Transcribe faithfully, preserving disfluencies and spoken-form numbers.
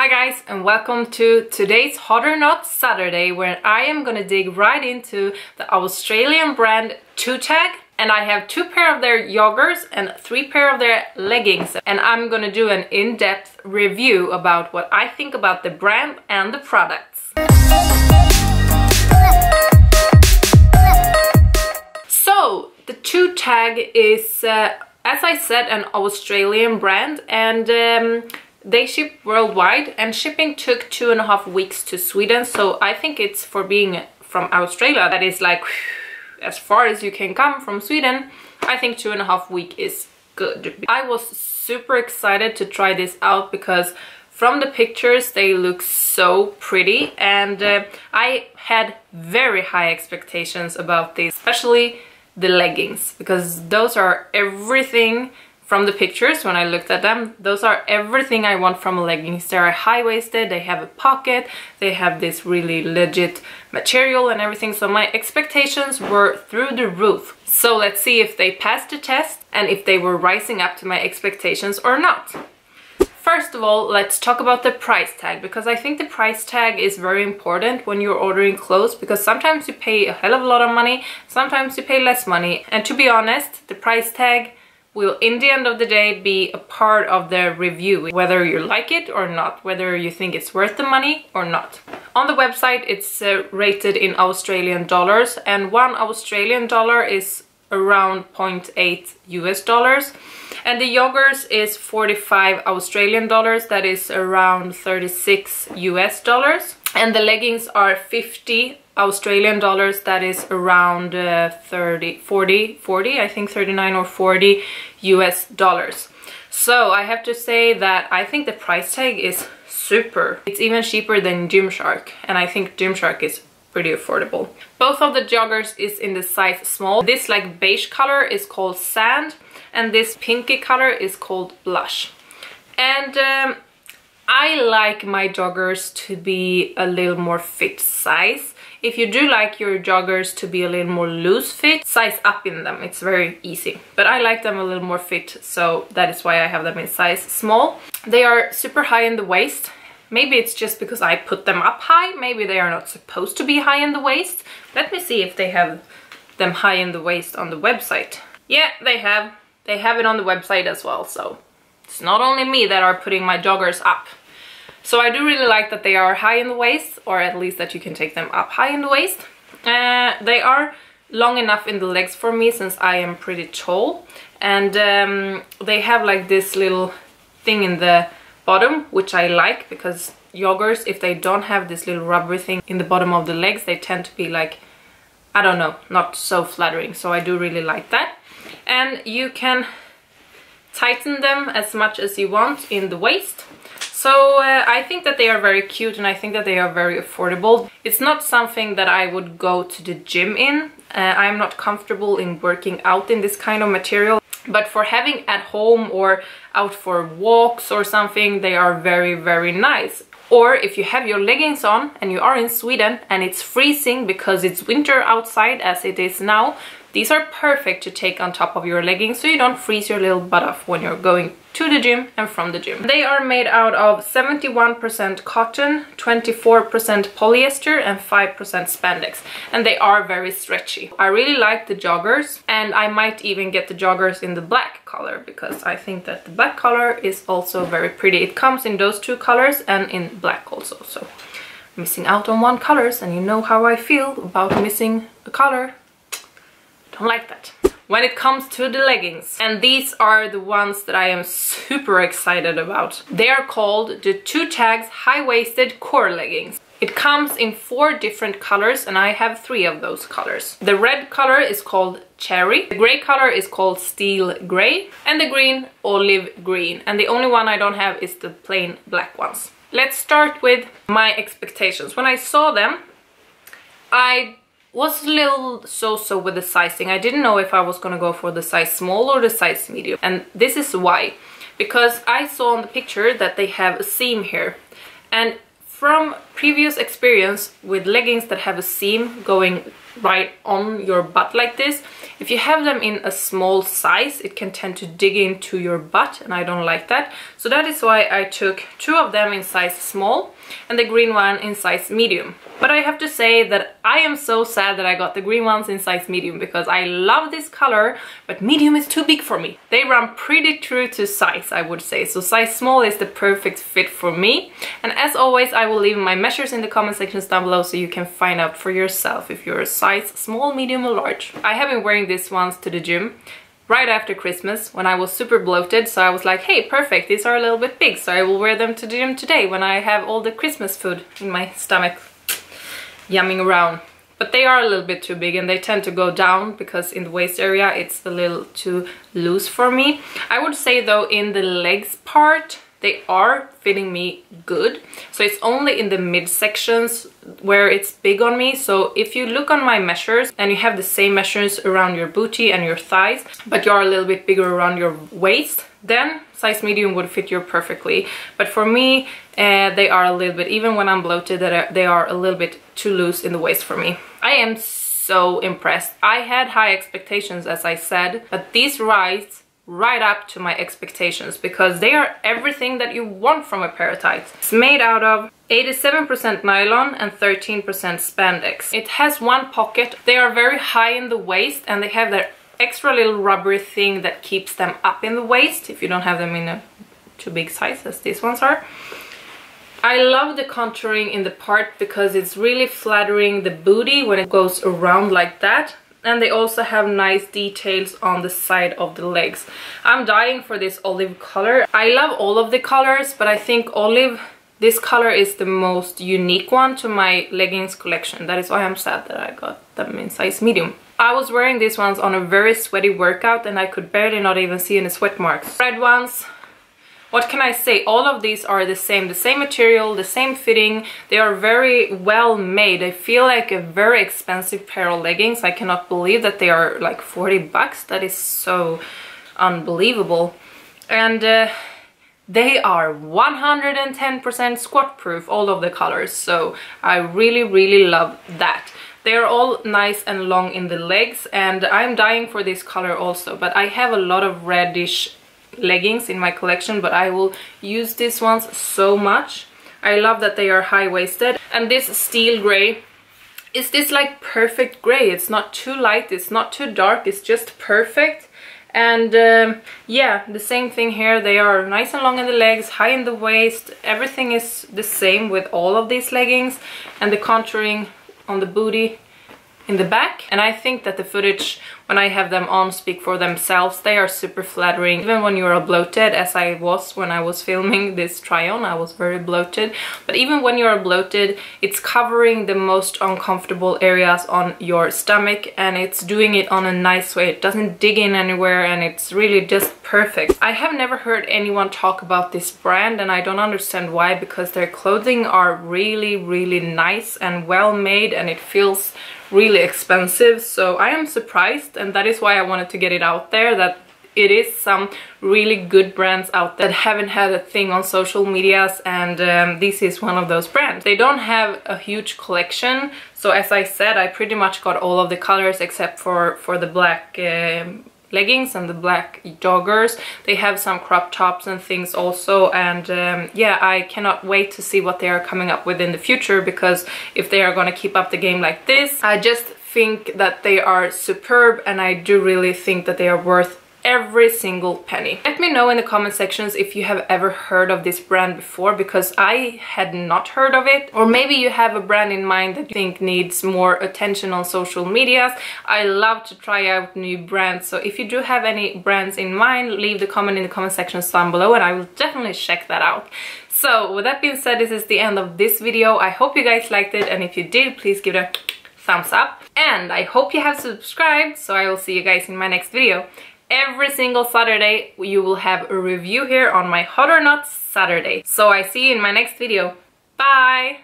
Hi guys, and welcome to today's Hot or Not Saturday, where I am gonna dig right into the Australian brand Twotags, and I have two pair of their joggers and three pair of their leggings, and I'm gonna do an in-depth review about what I think about the brand and the products. So the Twotags is, uh, as I said, an Australian brand, and um, they ship worldwide, and shipping took two and a half weeks to Sweden, so I think it's, for being from Australia, that is like as far as you can come from Sweden, I think two and a half week is good. I was super excited to try this out because from the pictures they look so pretty, and uh, I had very high expectations about this, especially the leggings, because those are everything. From the pictures, when I looked at them, those are everything I want from a leggings. They are high-waisted, they have a pocket, they have this really legit material and everything, so my expectations were through the roof. So let's see if they passed the test and if they were rising up to my expectations or not. First of all, let's talk about the price tag, because I think the price tag is very important when you're ordering clothes, because sometimes you pay a hell of a lot of money, sometimes you pay less money, and to be honest, the price tag will, in the end of the day, be a part of the review, whether you like it or not, whether you think it's worth the money or not. On the website it's uh, rated in Australian dollars, and one Australian dollar is around zero point eight U S dollars, and the joggers is forty-five Australian dollars, that is around thirty-six U S dollars, and the leggings are fifty Australian dollars, that is around uh, thirty, forty, forty, I think thirty-nine or forty U S dollars. So I have to say that I think the price tag is super. It's even cheaper than Gymshark, and I think Gymshark is pretty affordable. Both of the joggers is in the size small. This like beige color is called Sand, and this pinky color is called Blush. And um, I like my joggers to be a little more fit size. If you do like your joggers to be a little more loose fit, size up in them, it's very easy. But I like them a little more fit, so that is why I have them in size small. They are super high in the waist. Maybe it's just because I put them up high, maybe they are not supposed to be high in the waist. Let me see if they have them high in the waist on the website. Yeah, they have. They have it on the website as well, so it's not only me that are putting my joggers up. So I do really like that they are high in the waist, or at least that you can take them up high in the waist. Uh, they are long enough in the legs for me, since I am pretty tall. And um, they have like this little thing in the bottom, which I like, because joggers, if they don't have this little rubber thing in the bottom of the legs, they tend to be like, I don't know, not so flattering. So I do really like that. And you can tighten them as much as you want in the waist. So uh, I think that they are very cute, and I think that they are very affordable. It's not something that I would go to the gym in. Uh, I'm not comfortable in working out in this kind of material. But for having at home or out for walks or something, they are very, very nice. Or if you have your leggings on and you are in Sweden and it's freezing because it's winter outside as it is now, these are perfect to take on top of your leggings, so you don't freeze your little butt off when you're going to the gym and from the gym. They are made out of seventy-one percent cotton, twenty-four percent polyester, and five percent spandex. And they are very stretchy. I really like the joggers, and I might even get the joggers in the black color, because I think that the black color is also very pretty. It comes in those two colors and in black also, so missing out on one colors, and you know how I feel about missing a color. Like that. When it comes to the leggings, and these are the ones that I am super excited about. They are called the Twotags High-Waisted Core Leggings. It comes in four different colors, and I have three of those colors. The red color is called Cherry, the grey color is called Steel Grey, and the green Olive Green. And the only one I don't have is the plain black ones. Let's start with my expectations. When I saw them, I was a little so-so with the sizing. I didn't know if I was gonna go for the size small or the size medium, and this is why, because I saw on the picture that they have a seam here, and from previous experience with leggings that have a seam going right on your butt like this. If you have them in a small size, it can tend to dig into your butt, and I don't like that. So that is why I took two of them in size small and the green one in size medium. But I have to say that I am so sad that I got the green ones in size medium, because I love this color, but medium is too big for me. They run pretty true to size, I would say. So size small is the perfect fit for me. And as always, I will leave my measures in the comment sections down below so you can find out for yourself if you're a size small, medium or large. I have been wearing these ones to the gym right after Christmas when I was super bloated, so I was like, hey, perfect, these are a little bit big, so I will wear them to the gym today when I have all the Christmas food in my stomach yumming around. But they are a little bit too big and they tend to go down because in the waist area it's a little too loose for me. I would say though in the legs part they are fitting me good. So it's only in the mid-sections where it's big on me. So if you look on my measures and you have the same measures around your booty and your thighs, but you're a little bit bigger around your waist, then size medium would fit you perfectly. But for me, uh, they are a little bit, even when I'm bloated, they are a little bit too loose in the waist for me. I am so impressed. I had high expectations, as I said, but these rides right up to my expectations, because they are everything that you want from a pair of tights. It's made out of eighty-seven percent nylon and thirteen percent spandex. It has one pocket. They are very high in the waist and they have their extra little rubber thing that keeps them up in the waist if you don't have them in a too big size as these ones are. I love the contouring in the part because it's really flattering the booty when it goes around like that. And they also have nice details on the side of the legs. I'm dying for this olive color. I love all of the colors, but I think olive, this color is the most unique one to my leggings collection. That is why I'm sad that I got them in size medium. I was wearing these ones on a very sweaty workout and I could barely not even see any sweat marks. Red ones, what can I say? All of these are the same, the same material, the same fitting. They are very well made. I feel like a very expensive pair of leggings. I cannot believe that they are like forty bucks. That is so unbelievable. And uh, they are one hundred ten percent squat proof, all of the colors. So I really, really love that. They're all nice and long in the legs and I'm dying for this color also, but I have a lot of reddish leggings in my collection, but I will use these ones so much. I love that they are high-waisted. And this steel gray is this like perfect gray. It's not too light, it's not too dark, it's just perfect. And um, yeah, the same thing here. They are nice and long in the legs, high in the waist. Everything is the same with all of these leggings, and the contouring on the booty in the back. And I think that the footage when I have them on speak for themselves. They are super flattering. Even when you are bloated, as I was when I was filming this try on, I was very bloated. But even when you are bloated, it's covering the most uncomfortable areas on your stomach and it's doing it on a nice way. It doesn't dig in anywhere and it's really just perfect. I have never heard anyone talk about this brand and I don't understand why, because their clothing are really, really nice and well made and it feels really expensive, so I am surprised, and that is why I wanted to get it out there that it is some really good brands out there that haven't had a thing on social medias, and um, this is one of those brands. They don't have a huge collection, so as I said, I pretty much got all of the colors except for for the black um, leggings and the black joggers. They have some crop tops and things also, and um, yeah, I cannot wait to see what they are coming up with in the future, because if they are going to keep up the game like this, I just think that they are superb and I do really think that they are worth every single penny. Let me know in the comment sections if you have ever heard of this brand before, because I had not heard of it. Or maybe you have a brand in mind that you think needs more attention on social medias. I love to try out new brands, so if you do have any brands in mind, leave the comment in the comment sections down below and I will definitely check that out. So with that being said, this is the end of this video. I hope you guys liked it, and if you did, please give it a thumbs up. And I hope you have subscribed, so I will see you guys in my next video. Every single Saturday you will have a review here on my Hot or Not Saturday. So I see you in my next video. Bye!